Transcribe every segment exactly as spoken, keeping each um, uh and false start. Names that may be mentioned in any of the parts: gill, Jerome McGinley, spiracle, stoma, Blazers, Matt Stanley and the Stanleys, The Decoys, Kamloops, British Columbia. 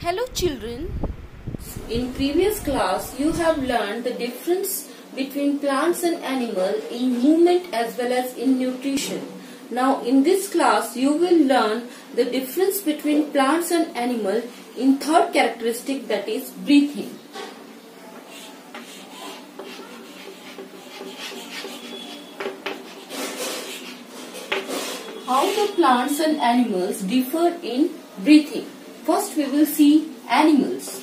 Hello children, in previous class you have learned the difference between plants and animals in movement as well as in nutrition. Now in this class you will learn the difference between plants and animals in third characteristic, that is breathing. How the plants and animals differ in breathing. First we will see animals.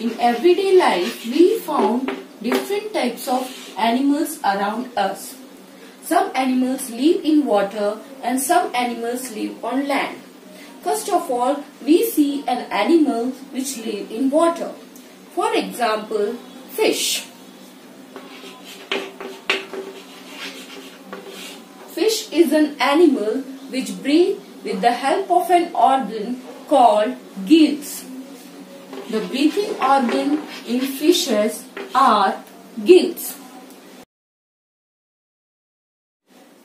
In everyday life we found different types of animals around us. Some animals live in water and some animals live on land. First of all, we see an animal which live in water. For example, fish. Fish is an animal which breathes with the help of an organ called gills. The breathing organ in fishes are gills.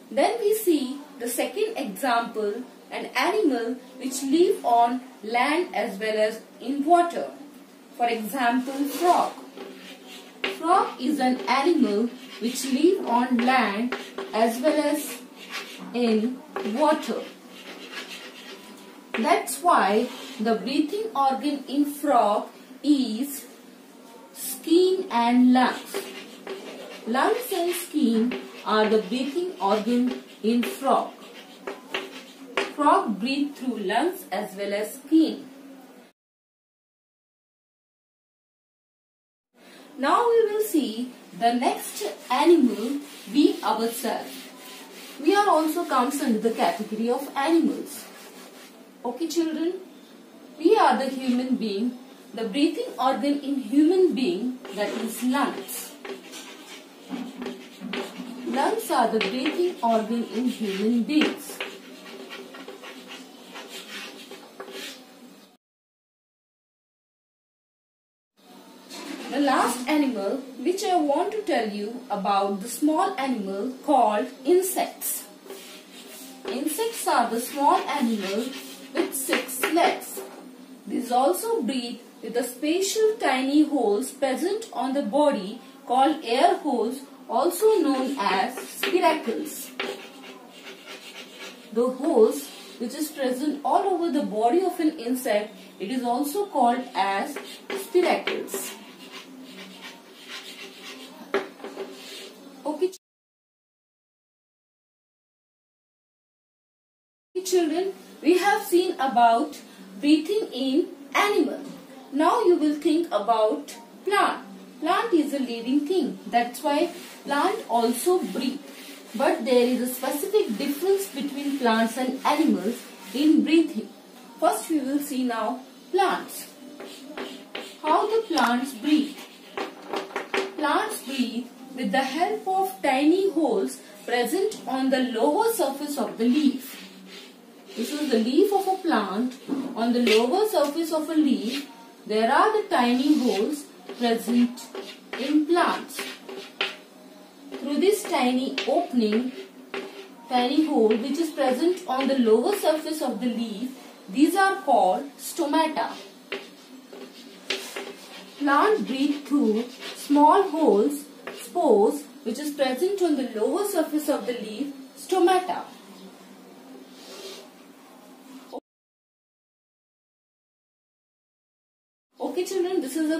Then we see the second example, an animal which live on land as well as in water. For example, frog. Frog is an animal which live on land as well as in water. That's why the breathing organ in frog is skin and lungs. Lungs and skin are the breathing organ in frog. Frog breathe through lungs as well as skin. Now we will see the next animal, we ourselves. We are also comes under the category of animals. Okay children, we are the human being. The breathing organ in human being, that is lungs. Lungs are the breathing organ in human beings. The last animal which I want to tell you about, the small animal called insects. Insects are the small animal with six legs. These also breathe with the special tiny holes present on the body called air holes, also known as spiracles. The holes which is present all over the body of an insect, it is also called as spiracles. Okay children, we have seen about breathing in animal. Now you will think about plant. Plant is a living thing. That's why plant also breathe. But there is a specific difference between plants and animals in breathing. First we will see now plants. How the plants breathe? Plants breathe with the help of tiny holes present on the lower surface of the leaf. This is the leaf of a plant. On the lower surface of a leaf, there are the tiny holes present in plants. Through this tiny opening, tiny hole which is present on the lower surface of the leaf, these are called stomata. Plants breathe through small holes, spores, which is present on the lower surface of the leaf, stomata. Okay children, this is the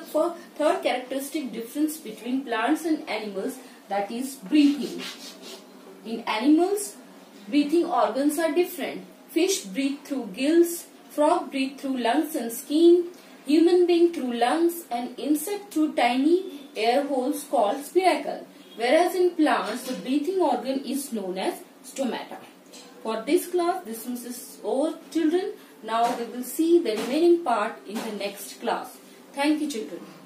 third characteristic difference between plants and animals, that is breathing. In animals, breathing organs are different. Fish breathe through gills, frog breathe through lungs and skin, human being through lungs, and insect through tiny air holes called spiracle. Whereas in plants, the breathing organ is known as stomata. For this class, this is over children. Now we will see the remaining part in the next class. Thank you children.